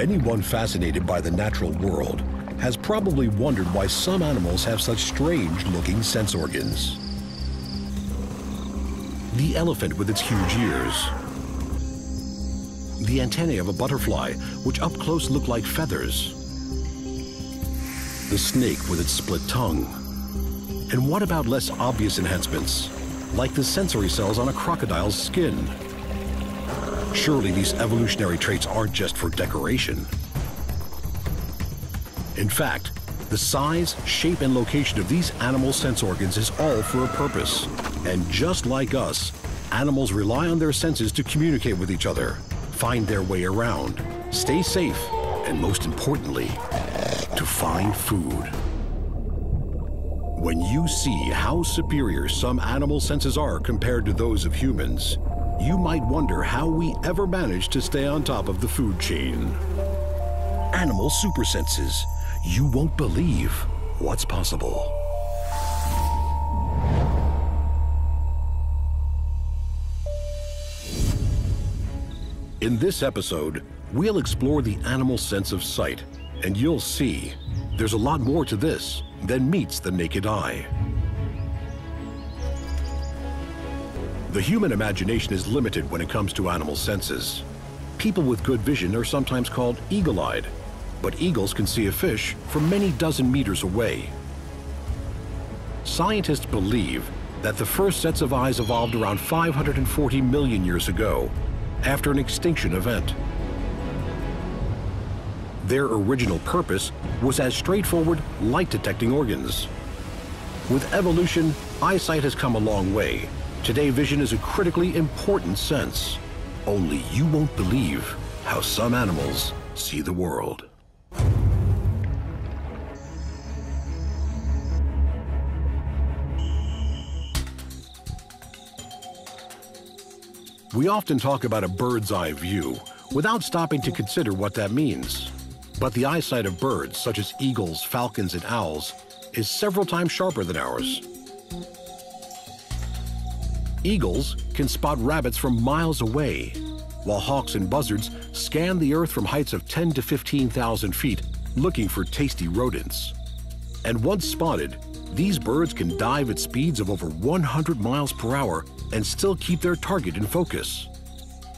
Anyone fascinated by the natural world has probably wondered why some animals have such strange-looking sense organs. The elephant with its huge ears. The antennae of a butterfly, which up close look like feathers. The snake with its split tongue. And what about less obvious enhancements, like the sensory cells on a crocodile's skin? Surely these evolutionary traits aren't just for decoration. In fact, the size, shape, and location of these animal sense organs is all for a purpose. And just like us, animals rely on their senses to communicate with each other, find their way around, stay safe, and most importantly, to find food. When you see how superior some animal senses are compared to those of humans, you might wonder how we ever manage to stay on top of the food chain. Animal super senses. You won't believe what's possible. In this episode, we'll explore the animal sense of sight, and you'll see there's a lot more to this than meets the naked eye. The human imagination is limited when it comes to animal senses. People with good vision are sometimes called eagle-eyed, but eagles can see a fish from many dozen meters away. Scientists believe that the first sets of eyes evolved around 540 million years ago, after an extinction event. Their original purpose was as straightforward light-detecting organs. With evolution, eyesight has come a long way. Today, vision is a critically important sense. Only you won't believe how some animals see the world. We often talk about a bird's eye view without stopping to consider what that means. But the eyesight of birds, such as eagles, falcons, and owls, is several times sharper than ours. Eagles can spot rabbits from miles away, while hawks and buzzards scan the earth from heights of 10 to 15,000 feet looking for tasty rodents. And once spotted, these birds can dive at speeds of over 100 miles per hour and still keep their target in focus.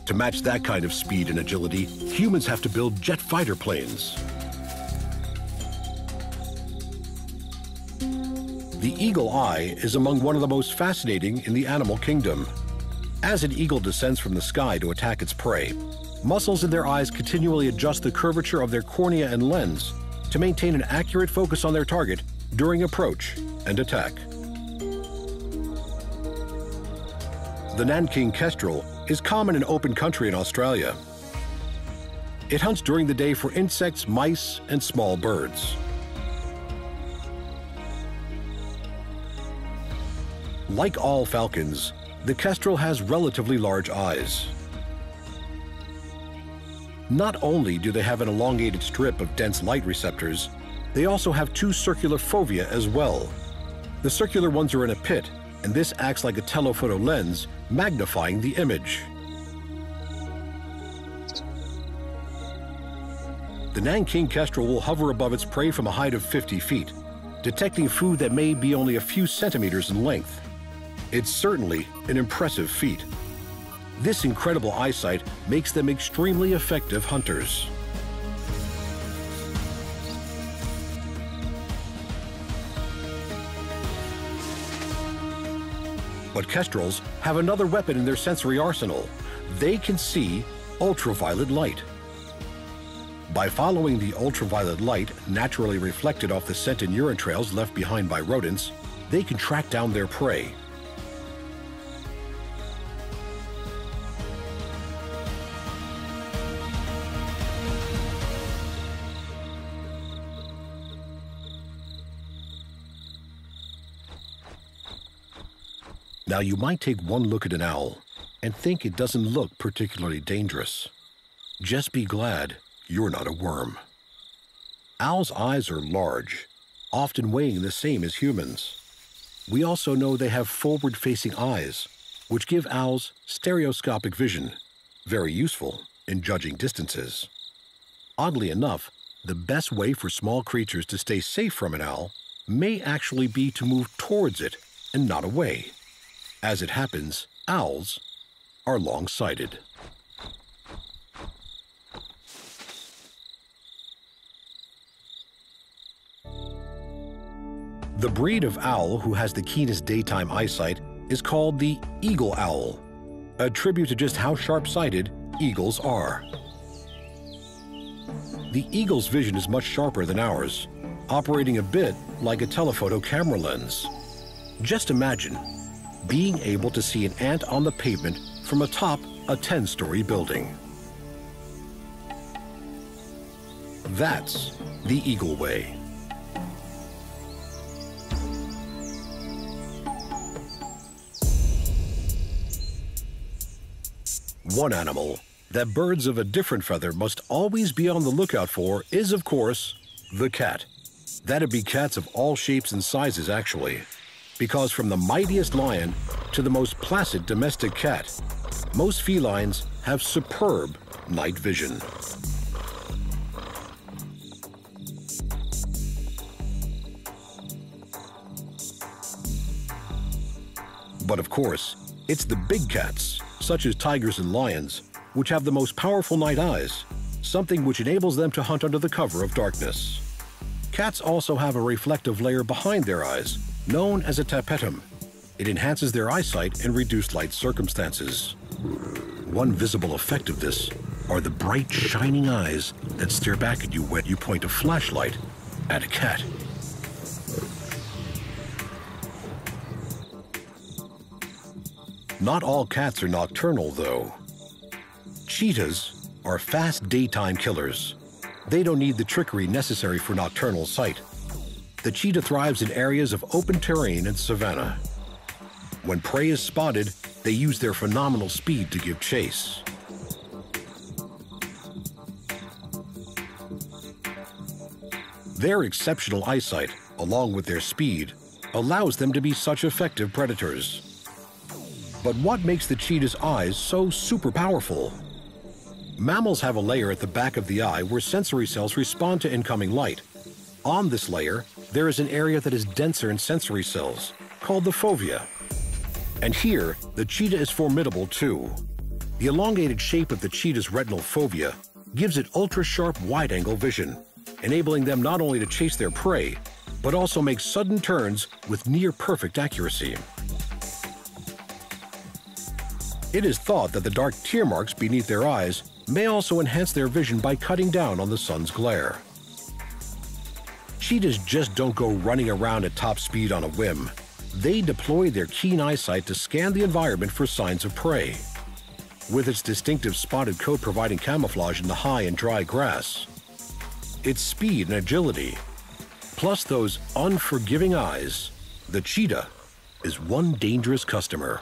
To match that kind of speed and agility, humans have to build jet fighter planes. The eagle eye is among one of the most fascinating in the animal kingdom. As an eagle descends from the sky to attack its prey, muscles in their eyes continually adjust the curvature of their cornea and lens to maintain an accurate focus on their target during approach and attack. The Nankeen kestrel is common in open country in Australia. It hunts during the day for insects, mice, and small birds. Like all falcons, the kestrel has relatively large eyes. Not only do they have an elongated strip of dense light receptors, they also have two circular fovea as well. The circular ones are in a pit, and this acts like a telephoto lens, magnifying the image. The Nankeen kestrel will hover above its prey from a height of 50 feet, detecting food that may be only a few centimeters in length. It's certainly an impressive feat. This incredible eyesight makes them extremely effective hunters. But kestrels have another weapon in their sensory arsenal. They can see ultraviolet light. By following the ultraviolet light naturally reflected off the scent and urine trails left behind by rodents, they can track down their prey. Now, you might take one look at an owl and think it doesn't look particularly dangerous. Just be glad you're not a worm. Owls' eyes are large, often weighing the same as humans. We also know they have forward-facing eyes, which give owls stereoscopic vision, very useful in judging distances. Oddly enough, the best way for small creatures to stay safe from an owl may actually be to move towards it and not away. As it happens, owls are long-sighted. The breed of owl who has the keenest daytime eyesight is called the eagle owl, a tribute to just how sharp-sighted eagles are. The eagle's vision is much sharper than ours, operating a bit like a telephoto camera lens. Just imagine being able to see an ant on the pavement from atop a 10-story building. That's the eagle way. One animal that birds of a different feather must always be on the lookout for is, of course, the cat. That'd be cats of all shapes and sizes, actually. Because from the mightiest lion to the most placid domestic cat, most felines have superb night vision. But of course, it's the big cats, such as tigers and lions, which have the most powerful night eyes, something which enables them to hunt under the cover of darkness. Cats also have a reflective layer behind their eyes, known as a tapetum. It enhances their eyesight in reduced light circumstances. One visible effect of this are the bright, shining eyes that stare back at you when you point a flashlight at a cat. Not all cats are nocturnal, though. Cheetahs are fast daytime killers. They don't need the trickery necessary for nocturnal sight. The cheetah thrives in areas of open terrain and savanna. When prey is spotted, they use their phenomenal speed to give chase. Their exceptional eyesight, along with their speed, allows them to be such effective predators. But what makes the cheetah's eyes so super powerful? Mammals have a layer at the back of the eye where sensory cells respond to incoming light. On this layer, there is an area that is denser in sensory cells, called the fovea. And here, the cheetah is formidable too. The elongated shape of the cheetah's retinal fovea gives it ultra-sharp wide-angle vision, enabling them not only to chase their prey, but also make sudden turns with near-perfect accuracy. It is thought that the dark tear marks beneath their eyes may also enhance their vision by cutting down on the sun's glare. Cheetahs just don't go running around at top speed on a whim. They deploy their keen eyesight to scan the environment for signs of prey. With its distinctive spotted coat providing camouflage in the high and dry grass, its speed and agility, plus those unforgiving eyes, the cheetah is one dangerous customer.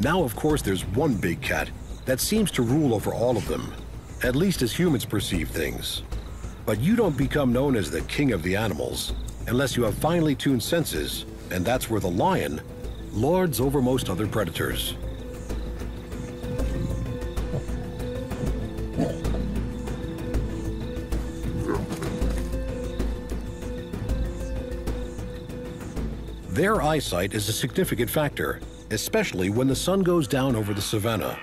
Now, of course, there's one big cat that seems to rule over all of them, at least as humans perceive things. But you don't become known as the king of the animals unless you have finely tuned senses, and that's where the lion lords over most other predators. Their eyesight is a significant factor, especially when the sun goes down over the savanna.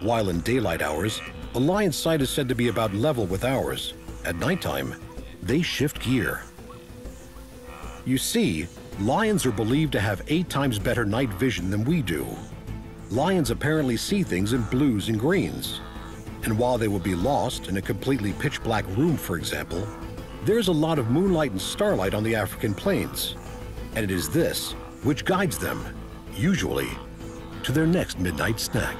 While in daylight hours, a lion's sight is said to be about level with ours. At nighttime, they shift gear. You see, lions are believed to have 8 times better night vision than we do. Lions apparently see things in blues and greens. And while they will be lost in a completely pitch-black room, for example, there's a lot of moonlight and starlight on the African plains. And it is this which guides them, usually, to their next midnight snack.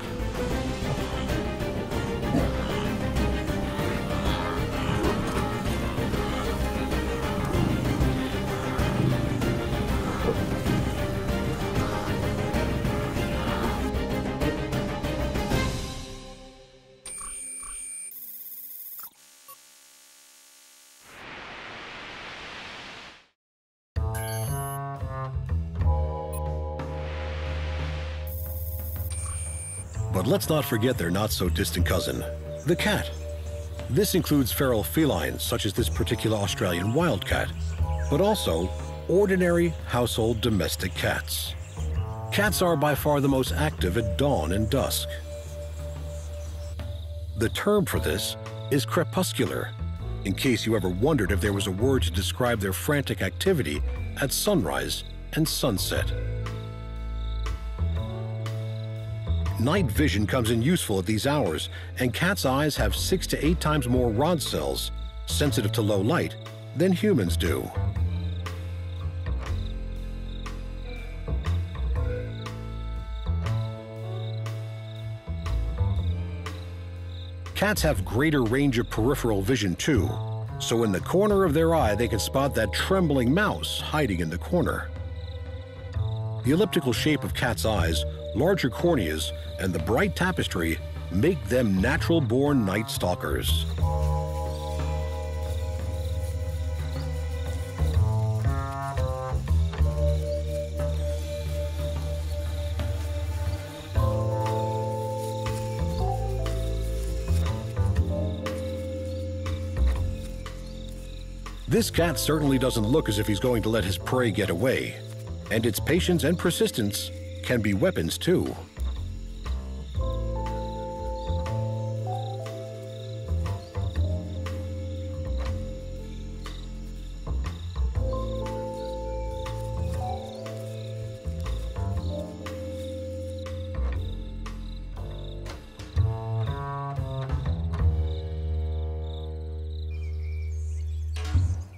But let's not forget their not-so-distant cousin, the cat. This includes feral felines, such as this particular Australian wildcat, but also ordinary household domestic cats. Cats are by far the most active at dawn and dusk. The term for this is crepuscular, in case you ever wondered if there was a word to describe their frantic activity at sunrise and sunset. Night vision comes in useful at these hours, and cats' eyes have 6 to 8 times more rod cells, sensitive to low light, than humans do. Cats have greater range of peripheral vision too, so in the corner of their eye they can spot that trembling mouse hiding in the corner. The elliptical shape of cats' eyes, larger corneas, and the bright tapestry make them natural-born night stalkers. This cat certainly doesn't look as if he's going to let his prey get away, and its patience and persistence can be weapons too.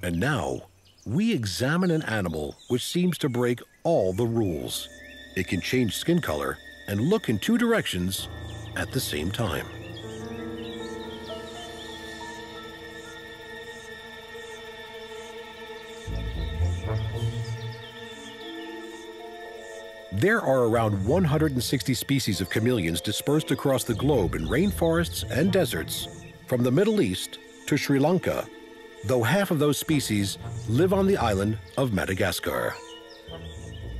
And now, we examine an animal which seems to break all the rules. It can change skin color and look in 2 directions at the same time. There are around 160 species of chameleons dispersed across the globe in rainforests and deserts, from the Middle East to Sri Lanka, though half of those species live on the island of Madagascar.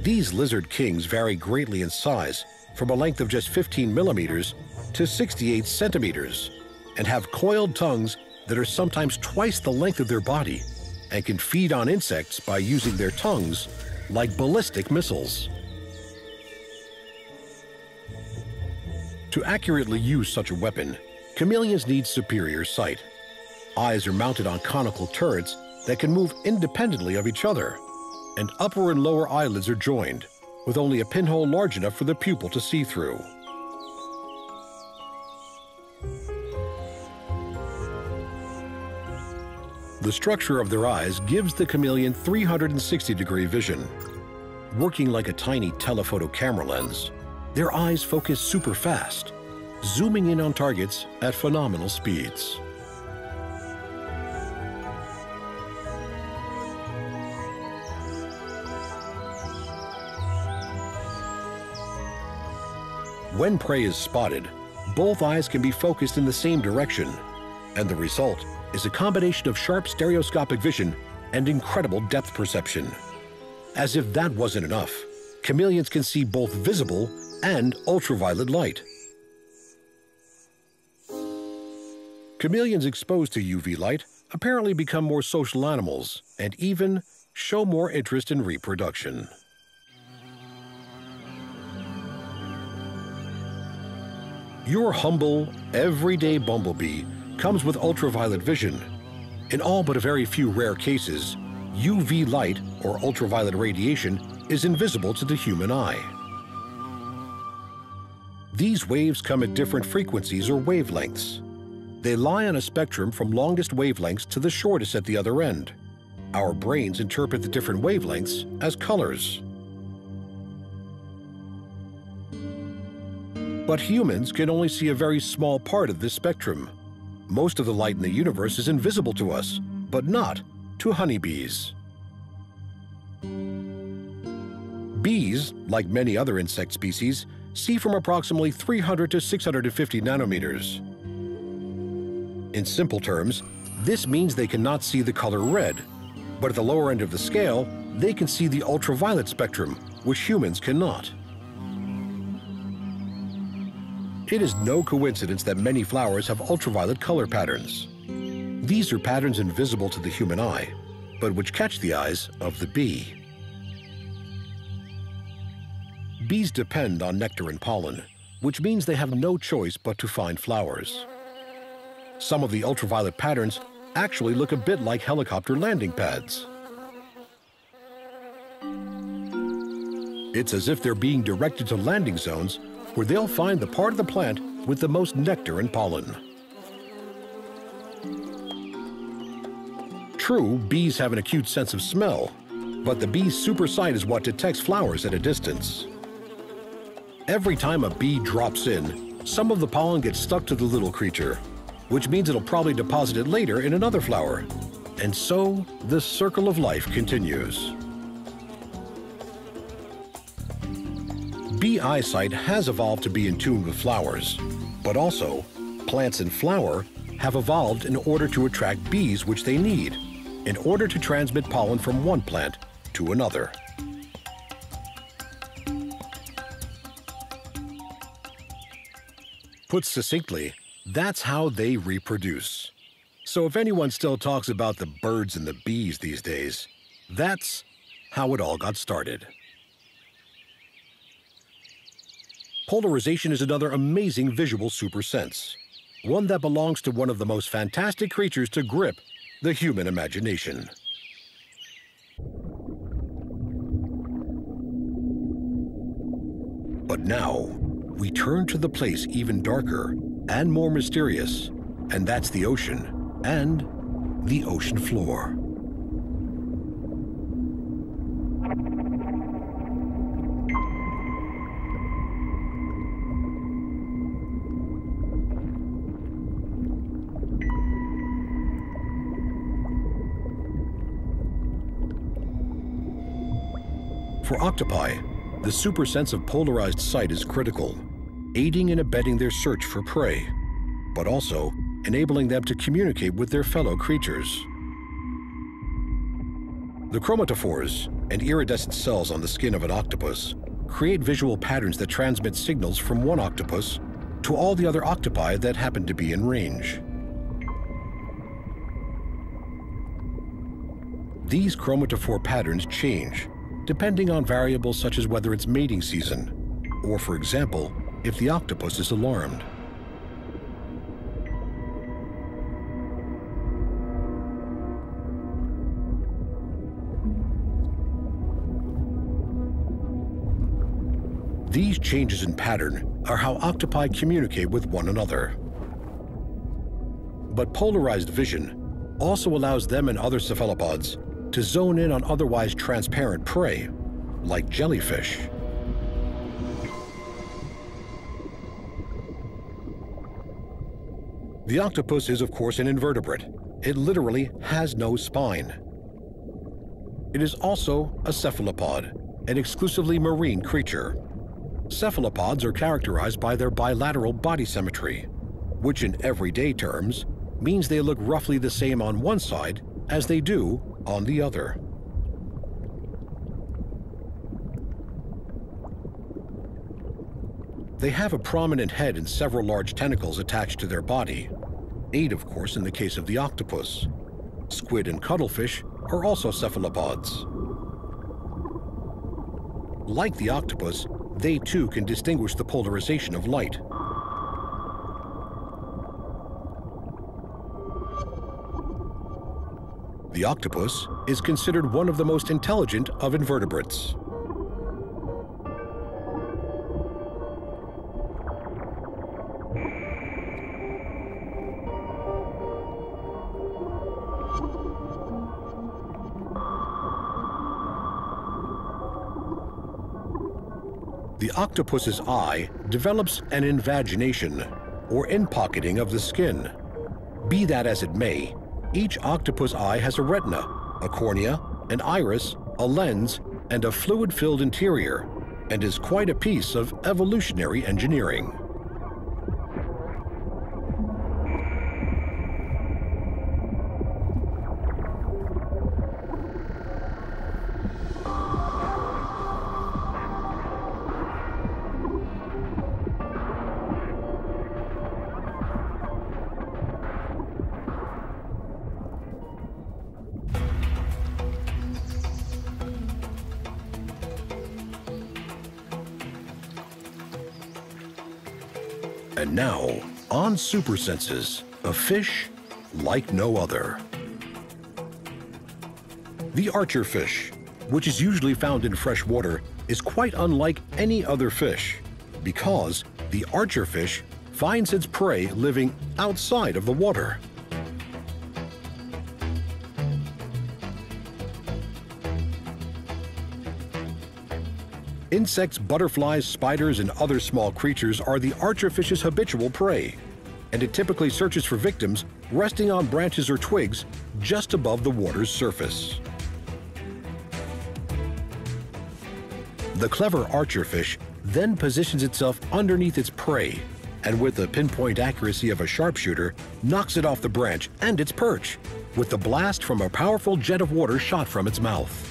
These lizard kings vary greatly in size, from a length of just 15 millimeters to 68 centimeters, and have coiled tongues that are sometimes twice the length of their body, and can feed on insects by using their tongues like ballistic missiles. To accurately use such a weapon, chameleons need superior sight. Eyes are mounted on conical turrets that can move independently of each other, and upper and lower eyelids are joined, with only a pinhole large enough for the pupil to see through. The structure of their eyes gives the chameleon 360-degree vision. Working like a tiny telephoto camera lens, their eyes focus super fast, zooming in on targets at phenomenal speeds. When prey is spotted, both eyes can be focused in the same direction, and the result is a combination of sharp stereoscopic vision and incredible depth perception. As if that wasn't enough, chameleons can see both visible and ultraviolet light. Chameleons exposed to UV light apparently become more social animals and even show more interest in reproduction. Your humble, everyday bumblebee comes with ultraviolet vision. In all but a very few rare cases, UV light, or ultraviolet radiation, is invisible to the human eye. These waves come at different frequencies or wavelengths. They lie on a spectrum from longest wavelengths to the shortest at the other end. Our brains interpret the different wavelengths as colors. But humans can only see a very small part of this spectrum. Most of the light in the universe is invisible to us, but not to honeybees. Bees, like many other insect species, see from approximately 300 to 650 nanometers. In simple terms, this means they cannot see the color red, but at the lower end of the scale, they can see the ultraviolet spectrum, which humans cannot. It is no coincidence that many flowers have ultraviolet color patterns. These are patterns invisible to the human eye, but which catch the eyes of the bee. Bees depend on nectar and pollen, which means they have no choice but to find flowers. Some of the ultraviolet patterns actually look a bit like helicopter landing pads. It's as if they're being directed to landing zones where they'll find the part of the plant with the most nectar and pollen. True, bees have an acute sense of smell, but the bee's super sight is what detects flowers at a distance. Every time a bee drops in, some of the pollen gets stuck to the little creature, which means it'll probably deposit it later in another flower. And so, this circle of life continues. Bee eyesight has evolved to be in tune with flowers, but also, plants in flower have evolved in order to attract bees, which they need, in order to transmit pollen from one plant to another. Put succinctly, that's how they reproduce. So if anyone still talks about the birds and the bees these days, that's how it all got started. Polarization is another amazing visual supersense, one that belongs to one of the most fantastic creatures to grip the human imagination. But now, we turn to the place even darker and more mysterious, and that's the ocean and the ocean floor. For octopi, the supersense of polarized sight is critical, aiding and abetting their search for prey, but also enabling them to communicate with their fellow creatures. The chromatophores and iridescent cells on the skin of an octopus create visual patterns that transmit signals from one octopus to all the other octopi that happen to be in range. These chromatophore patterns change depending on variables such as whether it's mating season, or for example, if the octopus is alarmed. These changes in pattern are how octopi communicate with one another. But polarized vision also allows them and other cephalopods to zone in on otherwise transparent prey, like jellyfish. The octopus is, of course, an invertebrate. It literally has no spine. It is also a cephalopod, an exclusively marine creature. Cephalopods are characterized by their bilateral body symmetry, which in everyday terms means they look roughly the same on one side as they do on the other. They have a prominent head and several large tentacles attached to their body. 8, of course, in the case of the octopus. Squid and cuttlefish are also cephalopods. Like the octopus, they too can distinguish the polarization of light. The octopus is considered one of the most intelligent of invertebrates. The octopus's eye develops an invagination, or in-pocketing of the skin. Be that as it may, each octopus eye has a retina, a cornea, an iris, a lens, and a fluid-filled interior, and is quite a piece of evolutionary engineering. And now, on Super Senses, a fish like no other. The archerfish, which is usually found in fresh water, is quite unlike any other fish because the archerfish finds its prey living outside of the water. Insects, butterflies, spiders, and other small creatures are the archerfish's habitual prey, and it typically searches for victims resting on branches or twigs just above the water's surface. The clever archerfish then positions itself underneath its prey, and with the pinpoint accuracy of a sharpshooter, knocks it off the branch and its perch, with the blast from a powerful jet of water shot from its mouth.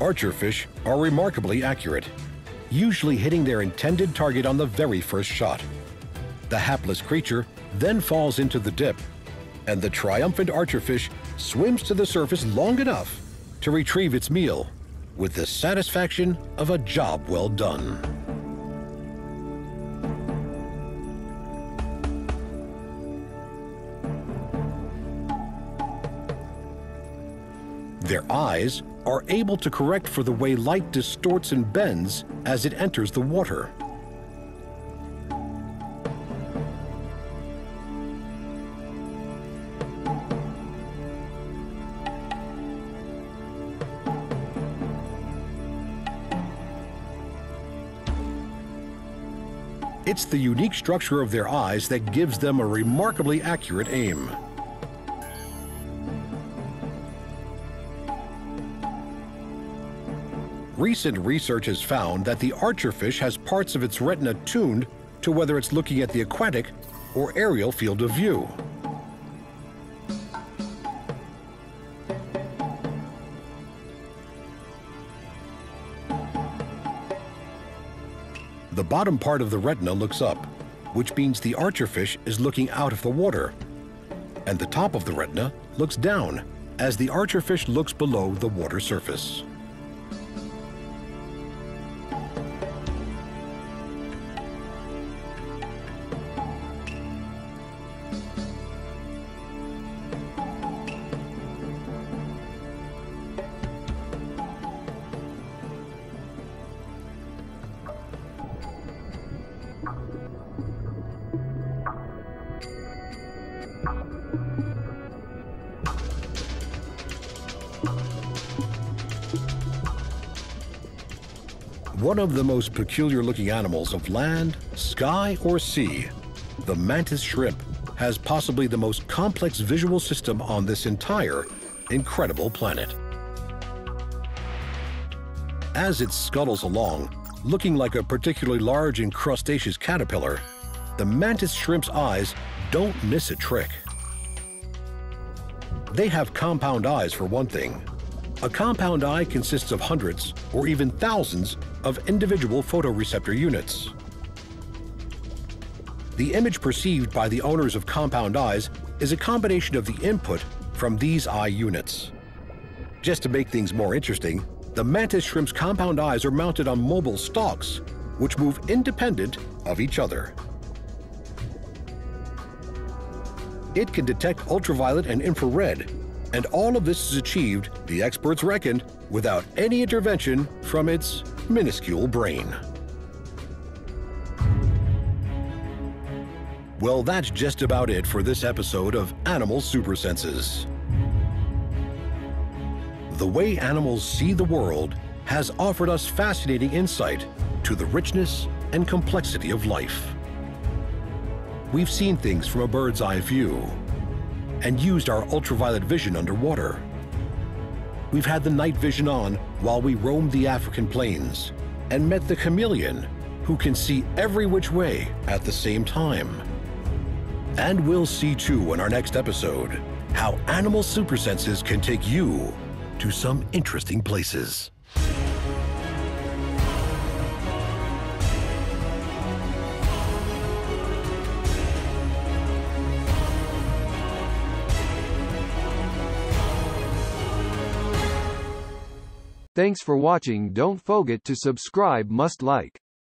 Archerfish are remarkably accurate, usually hitting their intended target on the very first shot. The hapless creature then falls into the dip, and the triumphant archerfish swims to the surface long enough to retrieve its meal with the satisfaction of a job well done. Their eyes are able to correct for the way light distorts and bends as it enters the water. It's the unique structure of their eyes that gives them a remarkably accurate aim. Recent research has found that the archerfish has parts of its retina tuned to whether it's looking at the aquatic or aerial field of view. The bottom part of the retina looks up, which means the archerfish is looking out of the water, and the top of the retina looks down as the archerfish looks below the water surface. One of the most peculiar-looking animals of land, sky, or sea, the mantis shrimp has possibly the most complex visual system on this entire incredible planet. As it scuttles along, looking like a particularly large and crustaceous caterpillar, the mantis shrimp's eyes don't miss a trick. They have compound eyes, for one thing. A compound eye consists of hundreds or even thousands of individual photoreceptor units. The image perceived by the owners of compound eyes is a combination of the input from these eye units. Just to make things more interesting, the mantis shrimp's compound eyes are mounted on mobile stalks, which move independent of each other. It can detect ultraviolet and infrared, and all of this is achieved, the experts reckon, without any intervention from its minuscule brain. Well, that's just about it for this episode of Animal Super Senses. The way animals see the world has offered us fascinating insight to the richness and complexity of life. We've seen things from a bird's eye view, and used our ultraviolet vision underwater. We've had the night vision on while we roamed the African plains and met the chameleon who can see every which way at the same time. And we'll see too in our next episode how animal super senses can take you to some interesting places. Thanks for watching. Don't forget to subscribe, must like.